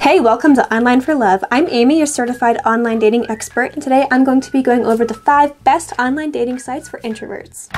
Hey, welcome to Online for Love. I'm Amy, your certified online dating expert, and today I'm going to be going over the 5 best online dating sites for introverts.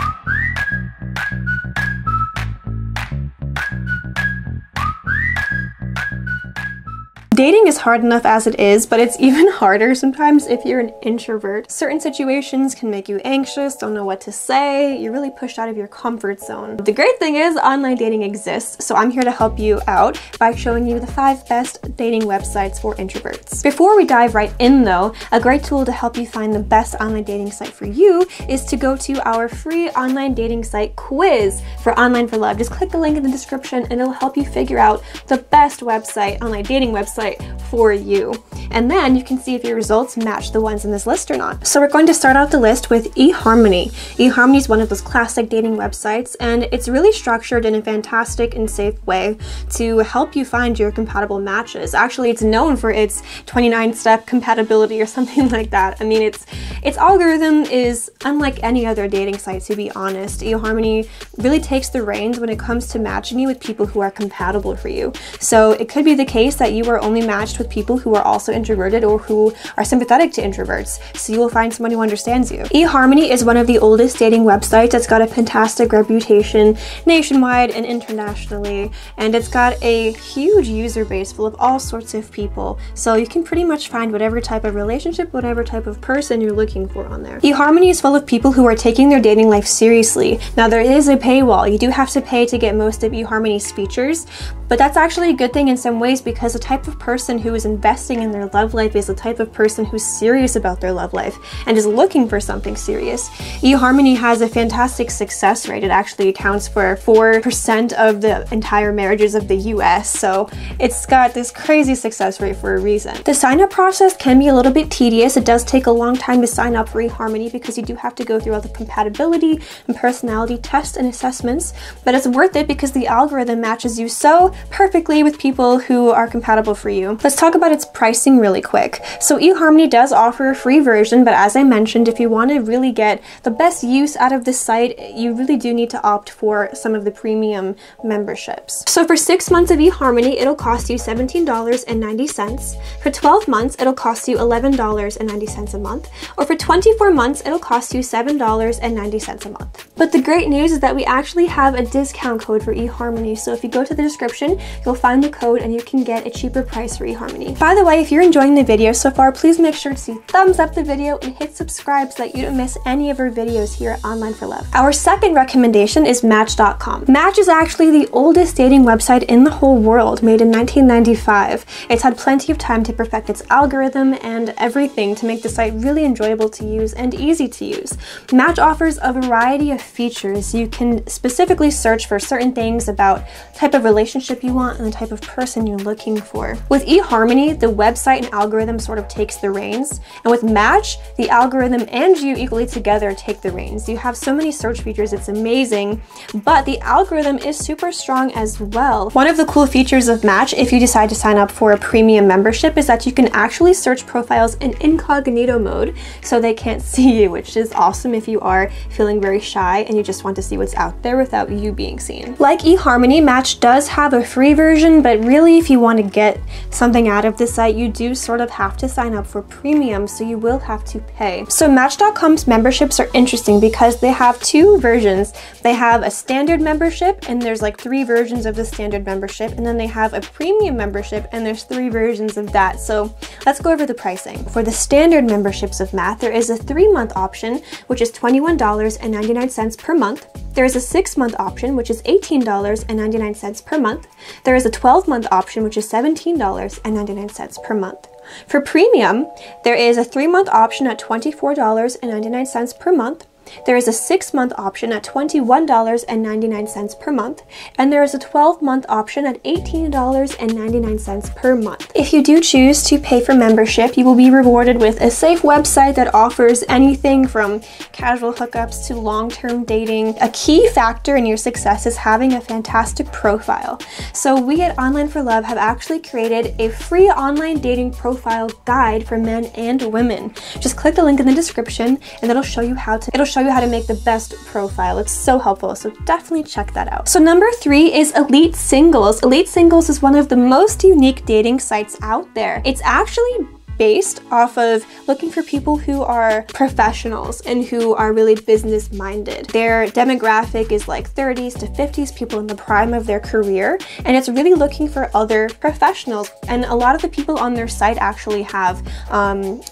Dating is hard enough as it is, but it's even harder sometimes if you're an introvert. Certain situations can make you anxious, don't know what to say, you're really pushed out of your comfort zone. The great thing is online dating exists, so I'm here to help you out by showing you the 5 best dating websites for introverts. Before we dive right in though, a great tool to help you find the best online dating site for you is to go to our free online dating site quiz for Online for Love. Just click the link in the description and it'll help you figure out the best website, online dating website, for you. And then you can see if your results match the ones in this list or not. So we're going to start out the list with eHarmony. eHarmony is one of those classic dating websites, and it's really structured in a fantastic and safe way to help you find your compatible matches. Actually, it's known for its 29-step compatibility or something like that. I mean, its algorithm is unlike any other dating site, to be honest. eHarmony really takes the reins when it comes to matching you with people who are compatible for you. So it could be the case that you are only matched with people who are also introverted or who are sympathetic to introverts, so you will find someone who understands you. eHarmony is one of the oldest dating websites that's got a fantastic reputation nationwide and internationally, and it's got a huge user base full of all sorts of people, so you can pretty much find whatever type of relationship, whatever type of person you're looking for on there. eHarmony is full of people who are taking their dating life seriously. Now, there is a paywall. You do have to pay to get most of eHarmony's features, but that's actually a good thing in some ways because the type of person who is investing in their love life is the type of person who's serious about their love life and is looking for something serious. eHarmony has a fantastic success rate. It actually accounts for 4% of the entire marriages of the US, so it's got this crazy success rate for a reason. The sign-up process can be a little bit tedious. It does take a long time to sign up for eHarmony because you do have to go through all the compatibility and personality tests and assessments, but it's worth it because the algorithm matches you so perfectly with people who are compatible for you. Let's talk about its pricing really quick. So eHarmony does offer a free version, but as I mentioned, if you want to really get the best use out of this site, you really do need to opt for some of the premium memberships. So for 6 months of eHarmony, it'll cost you $17.90. For 12 months, it'll cost you $11.90 a month. Or for 24 months, it'll cost you $7.90 a month. But the great news is that we actually have a discount code for eHarmony. So if you go to the description, you'll find the code and you can get a cheaper price for eHarmony. By the way, if you're enjoying the video so far, please make sure to thumbs up the video and hit subscribe so that you don't miss any of our videos here at Online for Love. Our second recommendation is Match.com. Match is actually the oldest dating website in the whole world, made in 1995. It's had plenty of time to perfect its algorithm and everything to make the site really enjoyable to use and easy to use. Match offers a variety of features. You can specifically search for certain things about the type of relationship you want and the type of person you're looking for. With eHarmony, the website and algorithm sort of takes the reins, and with Match, the algorithm and you equally together take the reins. You have so many search features, it's amazing, but the algorithm is super strong as well. One of the cool features of Match, if you decide to sign up for a premium membership, is that you can actually search profiles in incognito mode so they can't see you, which is awesome if you are feeling very shy and you just want to see what's out there without you being seen. Like eHarmony, Match does have a free version, but really if you want to get something out of this site, you do sort of have to sign up for premium, so you will have to pay. So Match.com's memberships are interesting because they have 2 versions. They have a standard membership, and there's like 3 versions of the standard membership, and then they have a premium membership, and there's 3 versions of that. So let's go over the pricing. For the standard memberships of Match, there is a 3-month option, which is $21.99 per month. There is a 6-month option, which is $18.99 per month. There is a 12-month option, which is $17.99 per month. For premium, there is a 3-month option at $24.99 per month. There is a 6-month option at $21.99 per month, and there is a 12-month option at $18.99 per month. If you do choose to pay for membership, you will be rewarded with a safe website that offers anything from casual hookups to long-term dating. A key factor in your success is having a fantastic profile. So we at Online for Love have actually created a free online dating profile guide for men and women. Just click the link in the description, and it'll show you show you how to make the best profile. It's so helpful, so definitely check that out. So number 3 is Elite Singles. Elite Singles is one of the most unique dating sites out there. It's actually based off of looking for people who are professionals and who are really business minded. Their demographic is like 30s to 50s, people in the prime of their career, and it's really looking for other professionals. And a lot of the people on their site actually have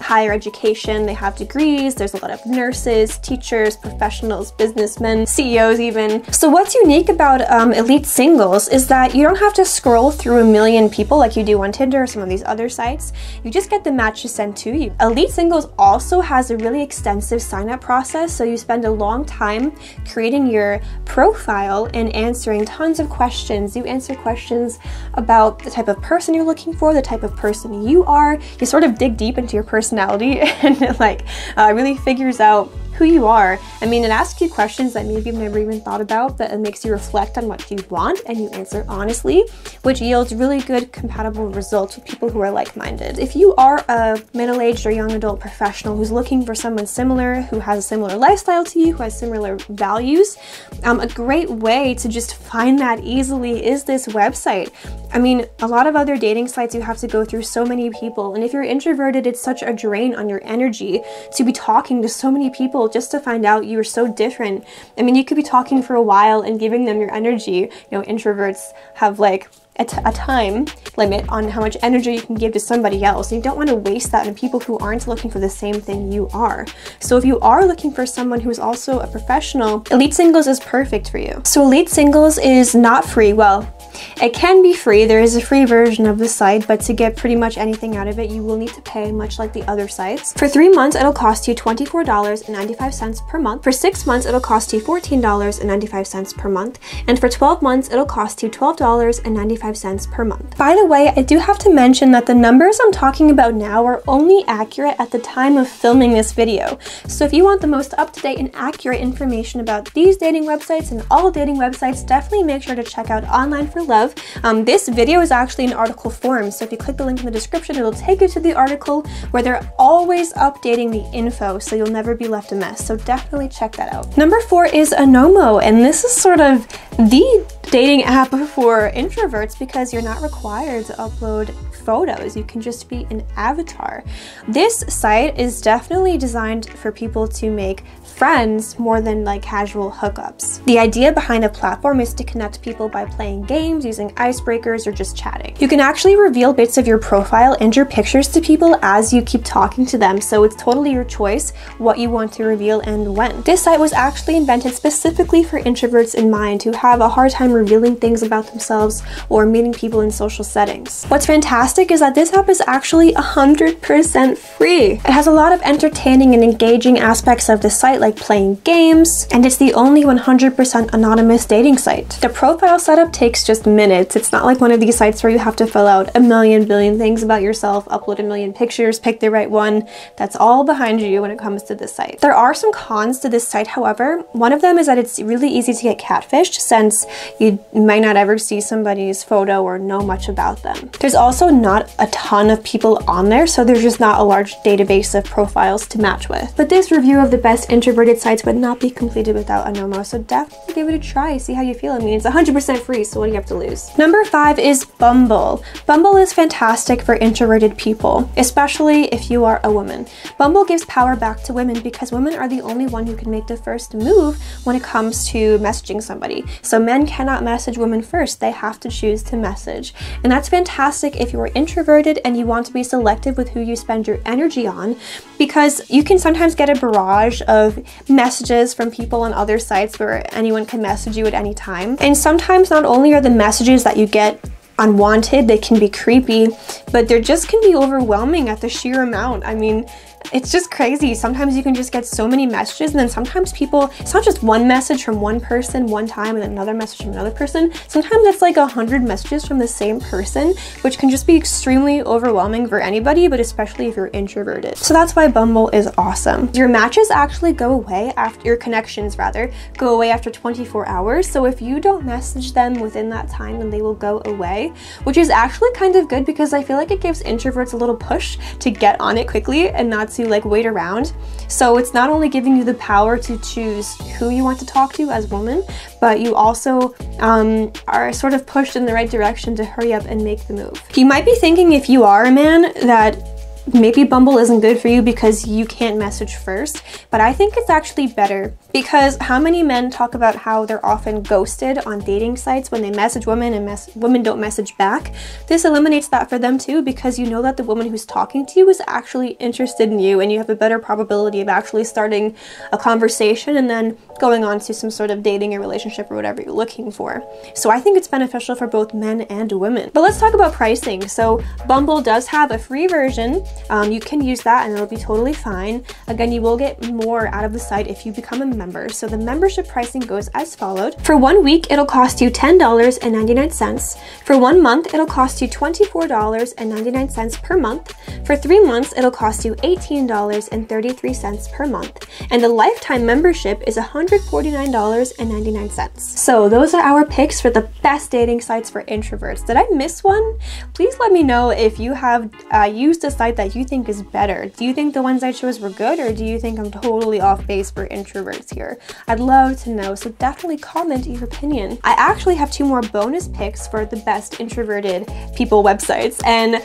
higher education, they have degrees, there's a lot of nurses, teachers, professionals, businessmen, CEOs even. So what's unique about Elite Singles is that you don't have to scroll through a million people like you do on Tinder or some of these other sites. You just get the matches sent to you. Elite Singles also has a really extensive sign-up process, so you spend a long time creating your profile and answering tons of questions. You answer questions about the type of person you're looking for, the type of person you are. You sort of dig deep into your personality and it really figures out who you are. I mean, it asks you questions that maybe you've never even thought about, but it makes you reflect on what you want and you answer honestly, which yields really good compatible results with people who are like-minded. If you are a middle-aged or young adult professional who's looking for someone similar, who has a similar lifestyle to you, who has similar values, a great way to just find that easily is this website. I mean, a lot of other dating sites, you have to go through so many people, and if you're introverted, it's such a drain on your energy to be talking to so many people just to find out you are so different. I mean, you could be talking for a while and giving them your energy. You know, introverts have like a time limit on how much energy you can give to somebody else. You don't want to waste that on people who aren't looking for the same thing you are. So if you are looking for someone who is also a professional, Elite Singles is perfect for you. So Elite Singles is not free. Well, it can be free. There is a free version of the site, but to get pretty much anything out of it, you will need to pay, much like the other sites. For 3 months, it'll cost you $24.95 per month. For 6 months, it'll cost you $14.95 per month. And for 12 months, it'll cost you $12.95 per month. By the way, I do have to mention that the numbers I'm talking about now are only accurate at the time of filming this video. So if you want the most up-to-date and accurate information about these dating websites and all dating websites, definitely make sure to check out OnlineForLove. This video is actually in article form, so if you click the link in the description, it'll take you to the article where they're always updating the info, so you'll never be left a mess. So definitely check that out. Number 4 is Anomo, and this is sort of the dating app for introverts because you're not required to upload photos. You can just be an avatar. This site is definitely designed for people to make friends more than like casual hookups. The idea behind a platform is to connect people by playing games, using icebreakers, or just chatting. You can actually reveal bits of your profile and your pictures to people as you keep talking to them, so it's totally your choice what you want to reveal and when. This site was actually invented specifically for introverts in mind who have a hard time revealing things about themselves or meeting people in social settings. What's fantastic is that this app is actually 100% free. It has a lot of entertaining and engaging aspects of the site, like playing games, and it's the only 100% anonymous dating site. The profile setup takes just minutes. It's not like one of these sites where you have to fill out a million billion things about yourself, upload a million pictures, pick the right one. That's all behind you when it comes to this site. There are some cons to this site, however. One of them is that it's really easy to get catfished, since you might not ever see somebody's photo or know much about them. There's also not a ton of people on there, so there's just not a large database of profiles to match with. But this review of the best introverted sites would not be completed without Anomo, so definitely give it a try, see how you feel. I mean, it's 100% free, so what do you have to lose? Number 5 is Bumble. Bumble is fantastic for introverted people, especially if you are a woman. Bumble gives power back to women because women are the only one who can make the first move when it comes to messaging somebody. So men cannot message women first, they have to choose to message. And that's fantastic if you are introverted and you want to be selective with who you spend your energy on, because you can sometimes get a barrage of messages from people on other sites where anyone can message you at any time. And sometimes not only are the messages that you get unwanted, they can be creepy, but they just can be overwhelming at the sheer amount. I mean, it's just crazy. Sometimes you can just get so many messages, and then sometimes people, it's not just one message from one person one time and then another message from another person. Sometimes it's like 100 messages from the same person, which can just be extremely overwhelming for anybody, but especially if you're introverted. So that's why Bumble is awesome. Your matches actually go away after, your connections rather, go away after 24 hours. So if you don't message them within that time, then they will go away, which is actually kind of good because I feel like it gives introverts a little push to get on it quickly and not lets you like wait around. So it's not only giving you the power to choose who you want to talk to as a woman, but you also are sort of pushed in the right direction to hurry up and make the move. You might be thinking, if you are a man, that maybe Bumble isn't good for you because you can't message first, but I think it's actually better, because how many men talk about how they're often ghosted on dating sites when they message women and women don't message back? This eliminates that for them too, because you know that the woman who's talking to you is actually interested in you, and you have a better probability of actually starting a conversation and then going on to some sort of dating or relationship or whatever you're looking for. So I think it's beneficial for both men and women. But let's talk about pricing. So Bumble does have a free version. You can use that and it'll be totally fine. Again, you will get more out of the site if you become a member. So the membership pricing goes as followed. For 1 week, it'll cost you $10.99. For 1 month, it'll cost you $24.99 per month. For 3 months, it'll cost you $18.33 per month. And the lifetime membership is $149.99. So those are our picks for the best dating sites for introverts. Did I miss one? Please let me know if you have used a site that you think is better. Do you think the ones I chose were good, or do you think I'm totally off base for introverts here? I'd love to know, so definitely comment your opinion. I actually have 2 more bonus picks for the best introverted people websites, and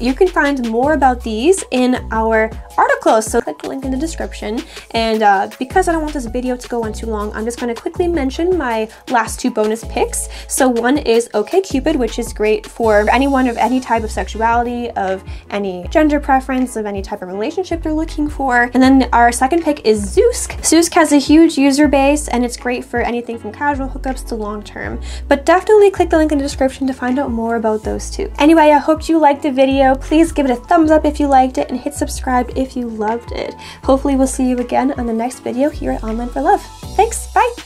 you can find more about these in our article, so click the link in the description. And because I don't want this video to go on too long, I'm just going to quickly mention my last 2 bonus picks. So one is OkCupid, which is great for anyone of any type of sexuality, of any gender preference, of any type of relationship you're looking for. And then our second pick is Zeusk. Zeusk has a huge user base and it's great for anything from casual hookups to long-term, but definitely click the link in the description to find out more about those 2. Anyway, I hope you liked the video. Please give it a thumbs up if you liked it, and hit subscribe if you loved it. Hopefully we'll see you again on the next video here at Online for Love. Thanks, bye!